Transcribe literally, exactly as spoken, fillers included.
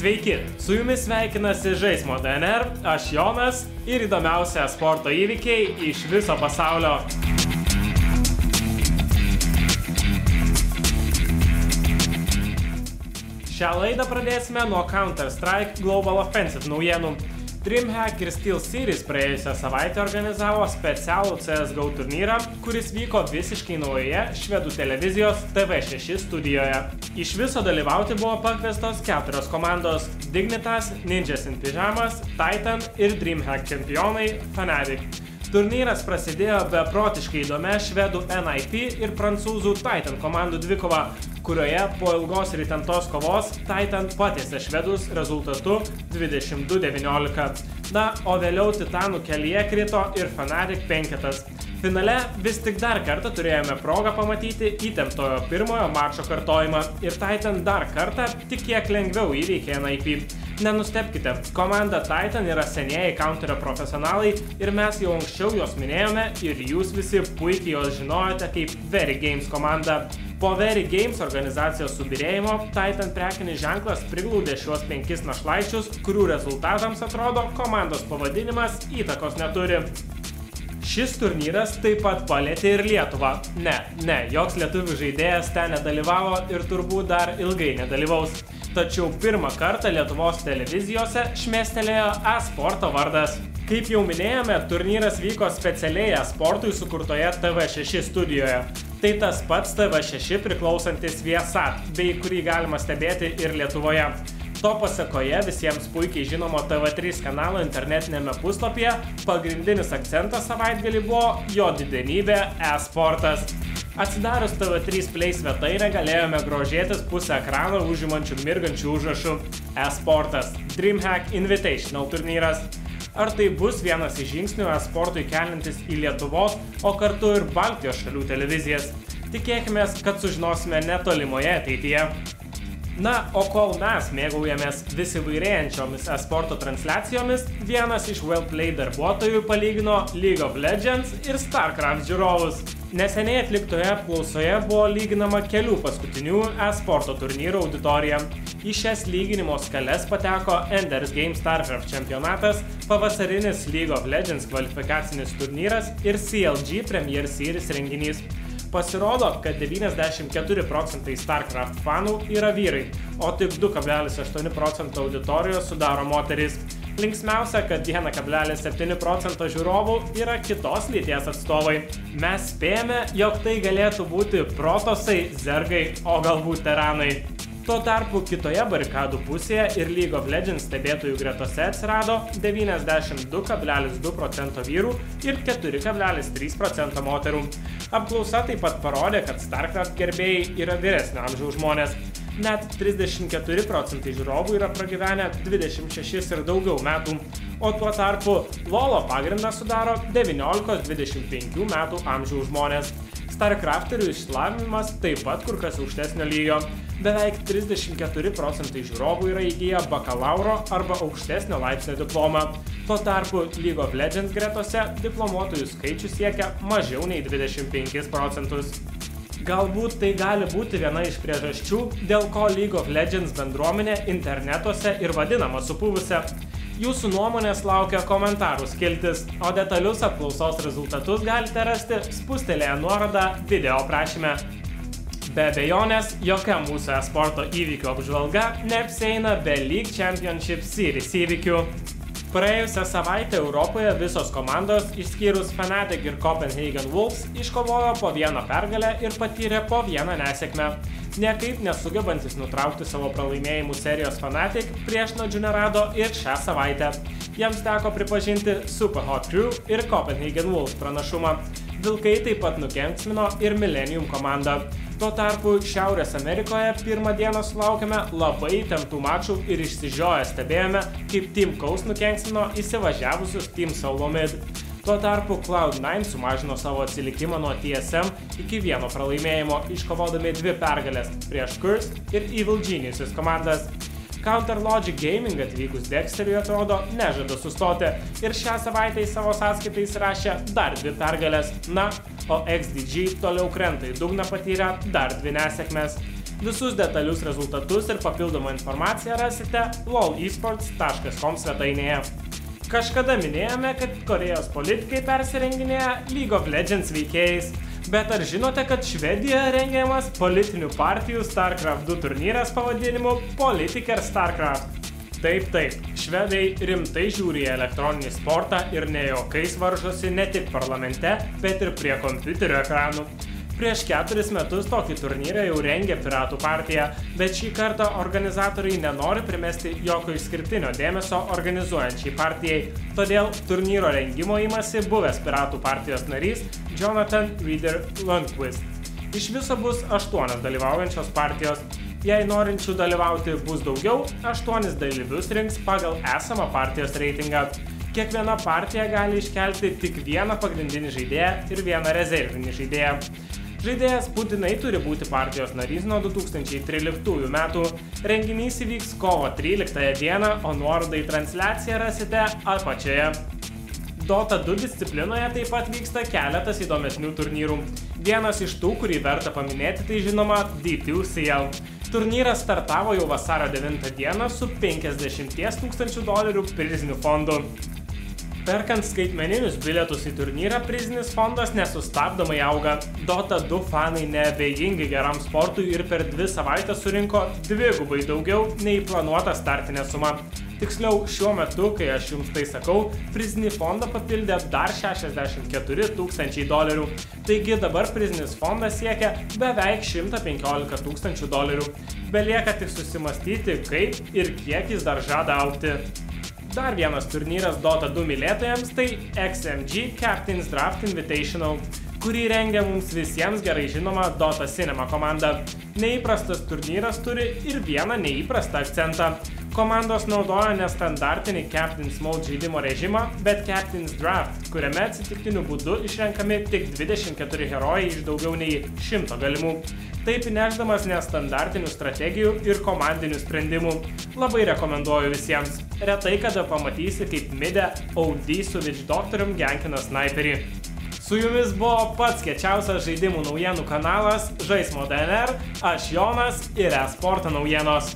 Sveiki, su jumis sveikinasi Žaismo D N R, aš Jonas ir įdomiausia sporto įvykiai iš viso pasaulio. Šią laidą pradėsime nuo Counter-Strike Global Offensive naujienų. DreamHack ir SteelSeries praėjusią savaitę organizavo specialų C S G O turnyrą, kuris vyko visiškai naujoje švedų televizijos T V šeši studijoje. Iš viso dalyvauti buvo pakviestos keturios komandos – Dignitas, Ninjas in Pyjamas, Titan ir DreamHack čempionai Fnatic. Turnyras prasidėjo beprotiškai įdomia švedų N I P ir prancūzų Titan komandų dvikova, kurioje po ilgos ir įtemptos kovos Titan patiesė švedus rezultatu dvidešimt du devyniolika. Na, o vėliau Titanų kelyje krito ir Fnatic penketas. Finale vis tik dar kartą turėjome progą pamatyti įtemptojo pirmojo mačo kartojimą ir Titan dar kartą tik kiek lengviau įveikė N I P. Nenustebkite, komanda Titan yra senieji counterio profesionalai ir mes jau anksčiau jos minėjome ir jūs visi puikiai jos žinojote kaip Very Games komanda. Po Very Games organizacijos subirėjimo Titan prekinis ženklas priglaudė šiuos penkis našlaičius, kurių rezultatams atrodo komandos pavadinimas įtakos neturi. Šis turnyras taip pat palietė ir Lietuvą. Ne, ne, joks lietuvių žaidėjas ten nedalyvavo ir turbūt dar ilgai nedalyvaus. Tačiau pirmą kartą Lietuvos televizijose šmėstelėjo e-sporto vardas. Kaip jau minėjome, turnyras vyko specialiai e-sportui sukurtoje T V šeši studijoje. Tai tas pats T V šeši priklausantis Viesat, bei kurį galima stebėti ir Lietuvoje. To pasekoje visiems puikiai žinomo T V trys kanalo internetinėme puslapyje pagrindinis akcentas savaitgalį buvo jo didenybė e-sportas. Atsidarius T V trys Play svetainę galėjome grožėtis pusę ekrano užimančių mirgančių užrašų e-sportas – DreamHack Invitational turnyras. Ar tai bus vienas iš žingsnių e-sportui kelintis į Lietuvos, o kartu ir Baltijos šalių televizijas? Tikėkime, kad sužinosime netolimoje ateityje. Na, o kol mes mėgaujamės vis įvairėjančiomis e-sporto transliacijomis, vienas iš WellPlay darbuotojų palygino League of Legends ir Starcraft žiūrovus. Neseniai atliktoje apklausoje buvo lyginama kelių paskutinių e-sporto turnyrų auditorija. Į šias lyginimo skales pateko Enders Game Starcraft čempionatas, pavasarinis League of Legends kvalifikacinis turnyras ir C L G Premier Series renginys. Pasirodo, kad devyniasdešimt keturi procentai Starcraft fanų yra vyrai, o tik du kablelis aštuoni procento auditorijos sudaro moterys. Linksmiausia, kad vienas kablelis septyni procento žiūrovų yra kitos lyties atstovai. Mes spėjame, jog tai galėtų būti protosai, zergai, o galbūt teranai. Tuo tarpu kitoje barikadų pusėje ir League of Legends stebėtojų gretose atsirado devyniasdešimt du kablelis du procento vyrų ir keturi kablelis trys procento moterų. Apklausa taip pat parodė, kad Starcraft gerbėjai yra vyresnio amžiaus žmonės. Net trisdešimt keturi procentai žiūrovų yra pragyvenę dvidešimt šešis ir daugiau metų, o tuo tarpu LoLo pagrindą sudaro devyniolika dvidešimt penkių metų amžiaus žmonės. Starcrafterių išsilavinimas taip pat kur kas aukštesnio lygio. Beveik trisdešimt keturi procentai žiūrovų yra įgiję bakalauro arba aukštesnio laipsnio diplomą. Tuo tarpu League of Legends gretose diplomuotojų skaičius siekia mažiau nei dvidešimt penkis procentus. Galbūt tai gali būti viena iš priežasčių, dėl ko League of Legends bendruomenė internetuose ir vadinama supūvusia. Jūsų nuomonės laukia komentarų skiltis, o detalius apklausos rezultatus galite rasti spustelėję nuorodą video aprašyme. Be abejonės, jokia mūsų e-sporto įvykių apžvalga neapsieina be League Championship Series įvykių. Praėjusią savaitę Europoje visos komandos, išskyrus Fnatic ir Copenhagen Wolves, iškovojo po vieną pergalę ir patyrė po vieną nesėkmę. Niekaip nesugebantis nutraukti savo pralaimėjimų serijos Fnatic priešnuodžių nerado ir šią savaitę. Jiems teko pripažinti Super Hot Crew ir Copenhagen Wolves pranašumą. Vilkai taip pat nukenksmino ir Millennium komandą. Tuo tarpu Šiaurės Amerikoje pirmą dieną sulaukėme labai įtemptų mačų ir išsižioję stebėjome, kaip Team Coast nukenksmino įsivažiavusius Team Solomid. Tuo tarpu Cloud nine sumažino savo atsilikimą nuo T S M iki vieno pralaimėjimo, iškovodami dvi pergalės prieš Curse ir Evil Geniuses komandas. Counter Logic Gaming atvykus Dexteriui atrodo nežada sustoti ir šią savaitę į savo sąskaitą įsirašė dar dvi pergalės. Na, o X D G toliau krenta į dugną patyrę dar dvi nesėkmes. Visus detalius rezultatus ir papildomą informaciją rasite lol esports taškas com svetainėje. Kažkada minėjome, kad Korejos politikai persirenginėja League of Legends veikėjais. Bet ar žinote, kad Švedijoje rengiamas politinių partijų StarCraft du turnyras pavadinimu Politiker StarCraft? Taip, taip, švedai rimtai žiūri į elektroninį sportą ir ne jokais varžosi ne tik parlamente, bet ir prie kompiuterio ekranų. Prieš keturis metus tokį turnyrą jau rengė Piratų partija, bet šį kartą organizatoriai nenori primesti jokio išskirtinio dėmesio organizuojančiai partijai. Todėl turnyro rengimo imasi buvęs Piratų partijos narys Jonathan Rieder Lundqvist. Iš viso bus aštuonios dalyvaujančios partijos. Jei norinčių dalyvauti bus daugiau, aštuonis dalyvius rinks pagal esamą partijos reitingą. Kiekviena partija gali iškelti tik vieną pagrindinį žaidėją ir vieną rezervinį žaidėją. Žaidėjas būtinai turi būti partijos narys nuo du tūkstančiai tryliktųjų metų. Renginys įvyks kovo tryliktąją dieną, o nuorodą į transliaciją rasite apačioje. Dota du disciplinoje taip pat vyksta keletas įdomesnių turnyrų. Vienas iš tų, kurį verta paminėti, tai žinoma D two C L. Turnyras startavo jau vasario devintą dieną su penkiasdešimties tūkstančių dolerių priziniu fondu. Perkant skaitmeninius bilietus į turnyrą, prizinis fondas nesustabdomai auga. Dota du fanai neabejingi geram sportui ir per dvi savaites surinko dvigubai daugiau nei planuota startinė suma. Tiksliau, šiuo metu, kai aš jums tai sakau, prizinį fondą papildė dar šešiasdešimt keturi tūkstančiai dolerių. Taigi dabar prizinis fondas siekia beveik šimtą penkiolika tūkstančių dolerių. Belieka tik susimastyti, kaip ir kiek jis dar žada augti. Dar vienas turnyras Dota du mylėtojams tai X M G Captain's Draft Invitational, kurį rengia mums visiems gerai žinoma Dota Cinema komanda. Neįprastas turnyras turi ir vieną neįprastą akcentą. Komandos naudoja nestandartinį Captain's Mode žaidimo režimą, bet Captain's Draft, kuriame atsitiktiniu būdu išrenkami tik dvidešimt keturi herojai iš daugiau nei šimto galimų. Taip įnešdamas nestandartinių strategijų ir komandinių sprendimų. Labai rekomenduoju visiems. Retai kada pamatysi, kaip midę O D su Witch Doctorium genkina sniperį. Su jumis buvo pats kiečiausias žaidimų naujienų kanalas Žaismo D N R, aš Jonas ir esporto naujienos.